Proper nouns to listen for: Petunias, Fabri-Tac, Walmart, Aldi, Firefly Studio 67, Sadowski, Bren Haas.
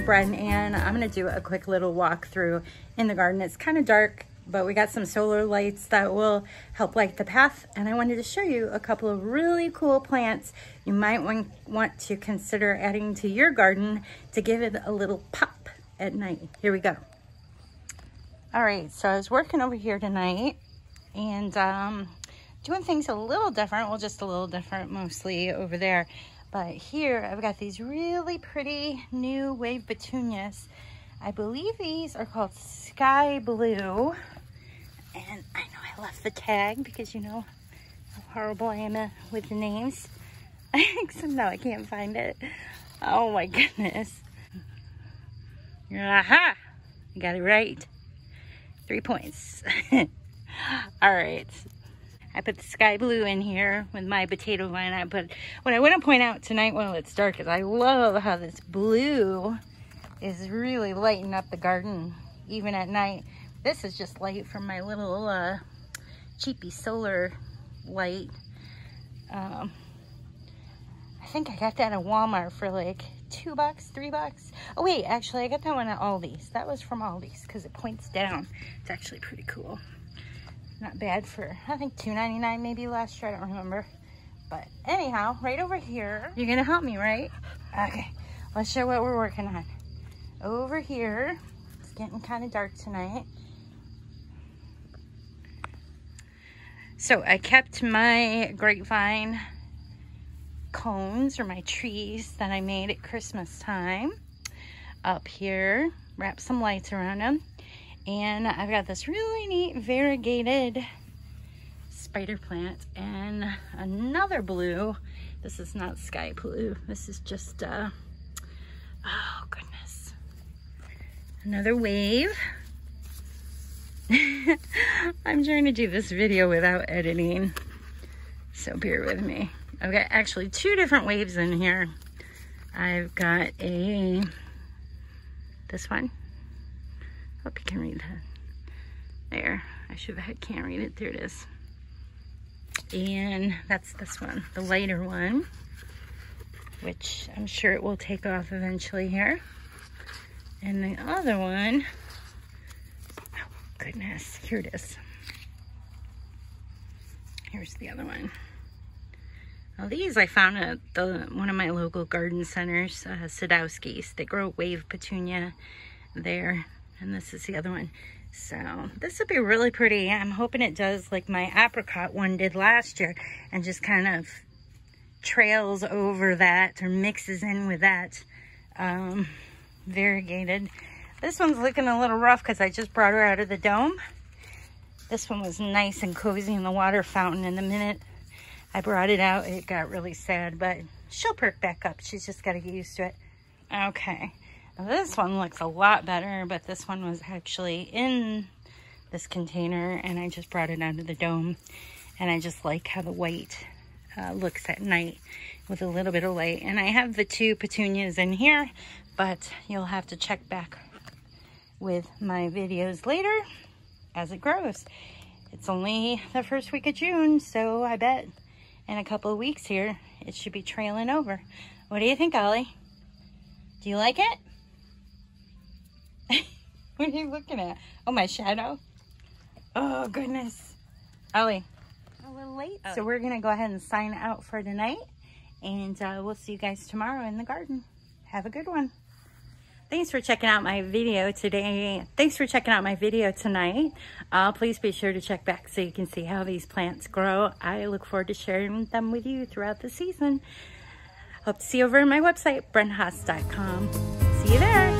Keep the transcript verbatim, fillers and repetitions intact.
me, Bren, and I'm gonna do a quick little walkthrough in the garden. It's kind of dark, but we got some solar lights that will help light the path. And I wanted to show you a couple of really cool plants you might want to consider adding to your garden to give it a little pop at night. Here we go. All right, so I was working over here tonight and um, doing things a little different. Well, just a little different mostly over there. But here I've got these really pretty new wave petunias. I believe these are called Sky Blue. And I know I left the tag because you know how horrible I am with the names. Somehow I can't find it. Oh my goodness. Aha! I got it right. Three points. All right. I put the Sky Blue in here with my potato vine. But what I want to point out tonight while it's dark is I love how this blue is really lighting up the garden even at night. This is just light from my little uh, cheapy solar light. Um, I think I got that at Walmart for like two bucks, three bucks. Oh wait, actually I got that one at Aldi's. That was from Aldi's because it points down. It's actually pretty cool. Not bad for, I think two ninety-nine maybe last year, I don't remember. But anyhow, right over here. You're gonna help me, right? Okay, let's show what we're working on. Over here, it's getting kind of dark tonight. So I kept my grapevine cones or my trees that I made at Christmas time up here, wrapped some lights around them. And I've got this really neat variegated spider plant and another blue. This is not Sky Blue. This is just, uh, oh goodness. Another wave. I'm trying to do this video without editing, so bear with me. I've got actually two different waves in here. I've got a, this one. Hope you can read that. There, I should have, I can't read it, there it is. And that's this one, the lighter one, which I'm sure it will take off eventually here. And the other one, oh goodness, here it is. Here's the other one. Now these I found at the, one of my local garden centers, uh, Sadowski's. They grow wave petunia there. And this is the other one. So this would be really pretty. I'm hoping it does like my apricot one did last year and just kind of trails over that or mixes in with that. Um, variegated. This one's looking a little rough because I just brought her out of the dome. This one was nice and cozy in the water fountain, and the minute I brought it out it got really sad, but she'll perk back up. She's just got to get used to it. Okay, now this one looks a lot better, but this one was actually in this container and I just brought it out of the dome, and I just like how the white uh, looks at night with a little bit of light. And I have the two petunias in here, but you'll have to check back with my videos later as it grows. It's only the first week of June, so I bet in a couple of weeks here, it should be trailing over. What do you think, Ollie? Do you like it? What are you looking at? Oh, my shadow? Oh, goodness. Ollie. Oh, we're late, Ollie. So we're going to go ahead and sign out for tonight, and uh, we'll see you guys tomorrow in the garden. Have a good one. Thanks for checking out my video today. Thanks for checking out my video tonight. Uh, please be sure to check back so you can see how these plants grow. I look forward to sharing them with you throughout the season. Hope to see you over on my website, bren haas dot com. See you there.